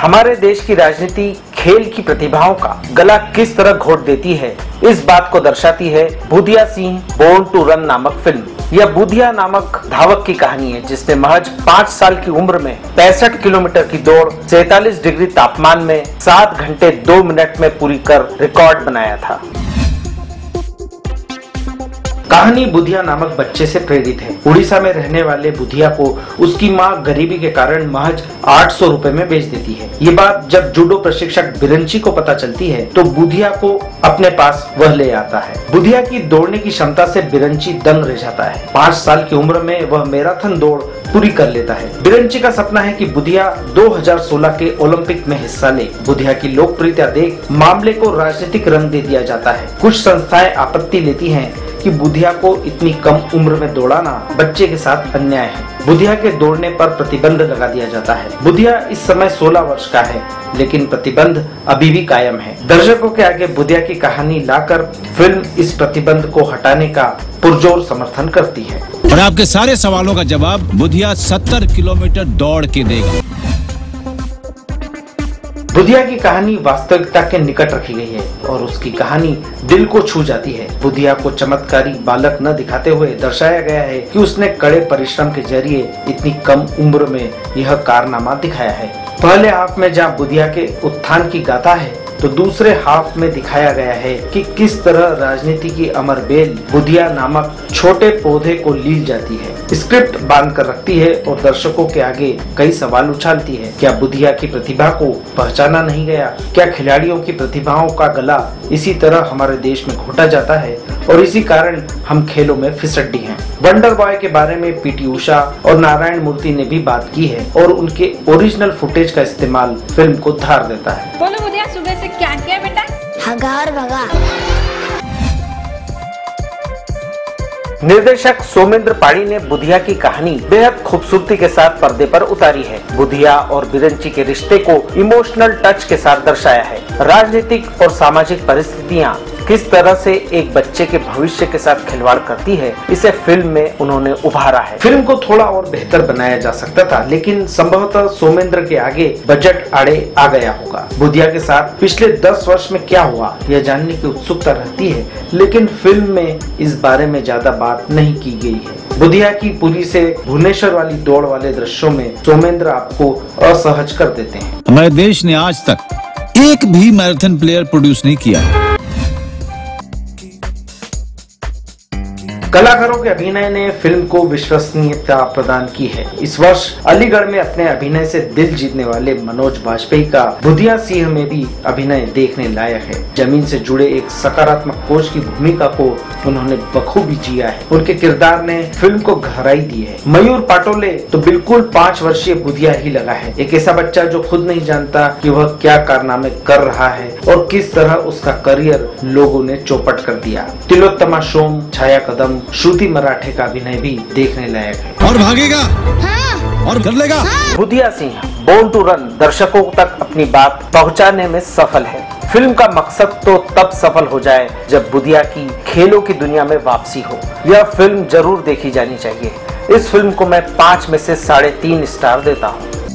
हमारे देश की राजनीति खेल की प्रतिभाओं का गला किस तरह घोट देती है, इस बात को दर्शाती है Budhia Singh born to run नामक फिल्म। यह बुधिया नामक धावक की कहानी है जिसने महज 5 साल की उम्र में 65 किलोमीटर की दौड़ 43 डिग्री तापमान में 7 घंटे 2 मिनट में पूरी कर रिकॉर्ड बनाया था। कहानी बुधिया नामक बच्चे से प्रेरित है। उड़ीसा में रहने वाले बुधिया को उसकी मां गरीबी के कारण महज 800 रुपए में बेच देती है। ये बात जब जूडो प्रशिक्षक बिरंची को पता चलती है तो बुधिया को अपने पास वह ले आता है। बुधिया की दौड़ने की क्षमता से बिरंची दंग रह जाता है। 5 साल की उम्र में वह मैराथन दौड़ पूरी कर लेता है। बिरंची का सपना है कि बुधिया 2016 के ओलंपिक में हिस्सा ले। बुधिया की लोकप्रियता देख मामले को राजनीतिक रंग दे दिया जाता है। कुछ संस्थाएं आपत्ति लेती हैं कि बुधिया को इतनी कम उम्र में दौड़ाना बच्चे के साथ अन्याय है। बुधिया के दौड़ने पर प्रतिबंध लगा दिया जाता है। बुधिया इस समय 16 वर्ष का है, लेकिन प्रतिबंध अभी भी कायम है। दर्शकों के आगे बुधिया की कहानी लाकर फिल्म इस प्रतिबंध को हटाने का पुरजोर समर्थन करती है और आपके सारे सवालों का जवाब बुधिया 70 किलोमीटर दौड़ के देगा। बुधिया की कहानी वास्तविकता के निकट रखी गई है और उसकी कहानी दिल को छू जाती है। बुधिया को चमत्कारी बालक न दिखाते हुए दर्शाया गया है कि उसने कड़े परिश्रम के जरिए इतनी कम उम्र में यह कारनामा दिखाया है। पहले हाफ में जहाँ बुधिया के उत्थान की गाथा है, तो दूसरे हाफ में दिखाया गया है कि किस तरह राजनीति की अमर बेल बुधिया नामक छोटे पौधे को लील जाती है, स्क्रिप्ट बांध कर रखती है और दर्शकों के आगे कई सवाल उछालती है। क्या बुधिया की प्रतिभा को पहचाना नहीं गया? क्या खिलाड़ियों की प्रतिभाओं का गला इसी तरह हमारे देश में घोटा जाता है और इसी कारण हम खेलों में फिसड्डी हैं? वंडर बॉय के बारे में पीटी उषा और नारायण मूर्ति ने भी बात की है और उनके ओरिजिनल फुटेज का इस्तेमाल फिल्म को धार देता है। बोलो बुधिया, सुबह से क्या किया बेटा? हगार भगा। निर्देशक सोमेंद्र पाड़ी ने बुधिया की कहानी बेहद खूबसूरती के साथ पर्दे पर उतारी है। बुधिया और बिरंची के रिश्ते को इमोशनल टच के साथ दर्शाया है। राजनीतिक और सामाजिक परिस्थितियाँ किस तरह से एक बच्चे के भविष्य के साथ खिलवाड़ करती है, इसे फिल्म में उन्होंने उभारा है। फिल्म को थोड़ा और बेहतर बनाया जा सकता था, लेकिन संभवतः सोमेंद्र के आगे बजट आड़े आ गया होगा। बुधिया के साथ पिछले 10 वर्ष में क्या हुआ, यह जानने की उत्सुकता रहती है, लेकिन फिल्म में इस बारे में ज्यादा बात नहीं की गई है। बुधिया की पुरी से भुवनेश्वर वाली दौड़ वाले दृश्यों में सोमेंद्र आपको असहज कर देते हैं। हमारे देश ने आज तक एक भी मैराथन प्लेयर प्रोड्यूस नहीं किया। कलाकारों के अभिनय ने फिल्म को विश्वसनीयता प्रदान की है। इस वर्ष अलीगढ़ में अपने अभिनय से दिल जीतने वाले मनोज बाजपेयी का बुधिया सिंह में भी अभिनय देखने लायक है। जमीन से जुड़े एक सकारात्मक कोच की भूमिका को उन्होंने बखूबी जिया है। उनके किरदार ने फिल्म को गहराई दी है। मयूर पाटोले तो बिल्कुल 5 वर्षीय बुधिया ही लगा है। एक ऐसा बच्चा जो खुद नहीं जानता कि वह क्या कारनामे कर रहा है और किस तरह उसका करियर लोगों ने चौपट कर दिया। तिलोत्तमा शोम, छाया कदम, श्रुति मराठी का अभिनय भी देखने लायक है। और भागेगा, हाँ। और कर लेगा, हाँ। Budhia Singh born to run दर्शकों तक अपनी बात पहुंचाने में सफल है। फिल्म का मकसद तो तब सफल हो जाए जब बुधिया की खेलों की दुनिया में वापसी हो। यह फिल्म जरूर देखी जानी चाहिए। इस फिल्म को मैं 5 में से 3.5 स्टार देता हूँ।